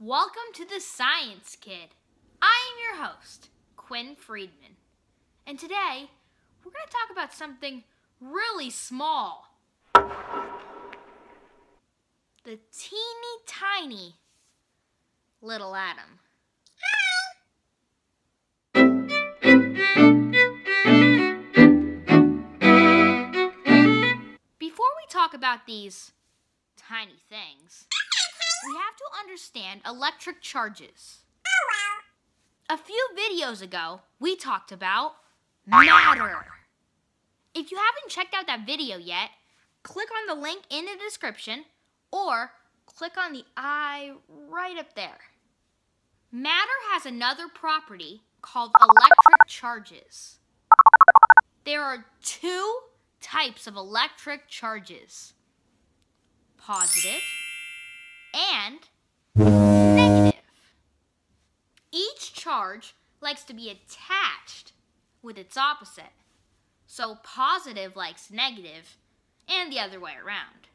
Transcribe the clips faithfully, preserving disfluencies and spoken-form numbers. Welcome to The Science Kid. I am your host, Quinn Friedman. And today, we're going to talk about something really small. The teeny tiny little atom. Before we talk about these tiny things, we have to understand electric charges. A few videos ago, we talked about matter. If you haven't checked out that video yet, click on the link in the description or click on the eye right up there. Matter has another property called electric charges. There are two types of electric charges: positive and negative. Each charge likes to be attached with its opposite, so positive likes negative and the other way around.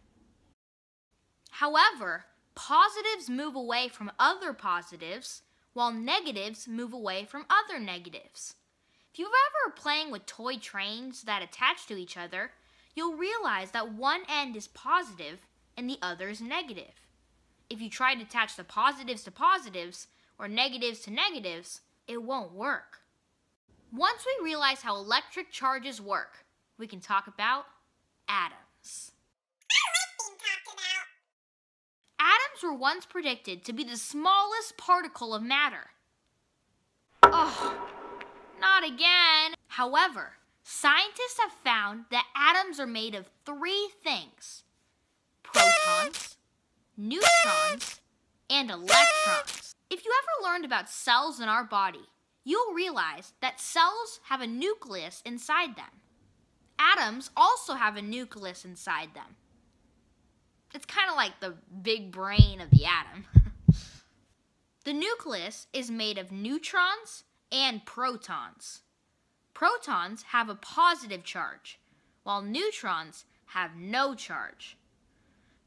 However, positives move away from other positives, while negatives move away from other negatives. If you've ever playing with toy trains that attach to each other, you'll realize that one end is positive and the other is negative. If you try to attach the positives to positives or negatives to negatives, it won't work. Once we realize how electric charges work, we can talk about atoms. Atoms were once predicted to be the smallest particle of matter. Oh, not again. However, scientists have found that atoms are made of three things: protons, neutrons, and electrons. If you ever learned about cells in our body, you'll realize that cells have a nucleus inside them. Atoms also have a nucleus inside them. It's kind of like the big brain of the atom. The nucleus is made of neutrons and protons. Protons have a positive charge, while neutrons have no charge.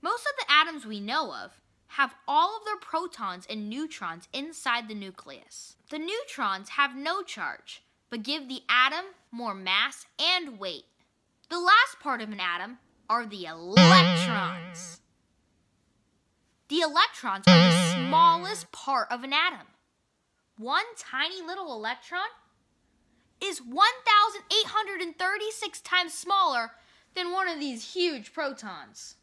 Most of the atoms we know of have all of their protons and neutrons inside the nucleus. The neutrons have no charge, but give the atom more mass and weight. The last part of an atom are the electrons. The electrons are the smallest part of an atom. One tiny little electron is one thousand eight hundred thirty-six times smaller than one of these huge protons.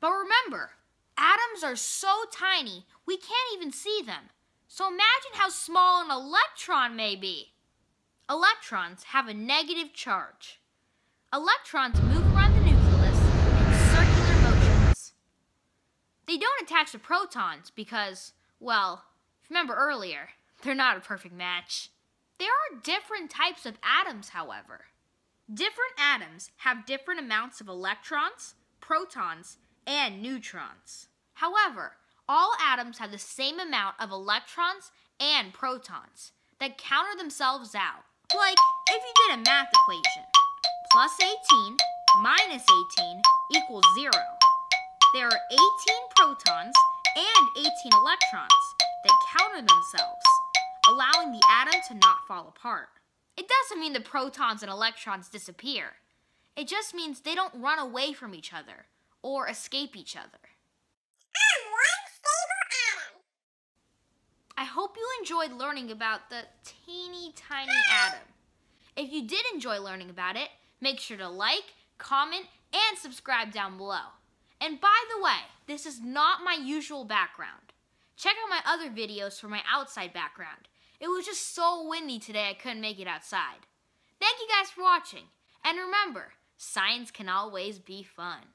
But remember, atoms are so tiny, we can't even see them. So imagine how small an electron may be. Electrons have a negative charge. Electrons move around the nucleus in circular motions. They don't attach to protons because, well, remember earlier, they're not a perfect match. There are different types of atoms, however. Different atoms have different amounts of electrons, protons, and neutrons. However, all atoms have the same amount of electrons and protons that counter themselves out. Like if you did a math equation, plus eighteen minus eighteen equals zero. There are eighteen protons and eighteen electrons that counter themselves, allowing the atom to not fall apart. It doesn't mean the protons and electrons disappear. It just means they don't run away from each other or escape each other. I'm one stable atom. I hope you enjoyed learning about the teeny tiny atom. If you did enjoy learning about it, make sure to like, comment, and subscribe down below. And by the way, this is not my usual background. Check out my other videos for my outside background. It was just so windy today I couldn't make it outside. Thank you guys for watching, and remember, science can always be fun.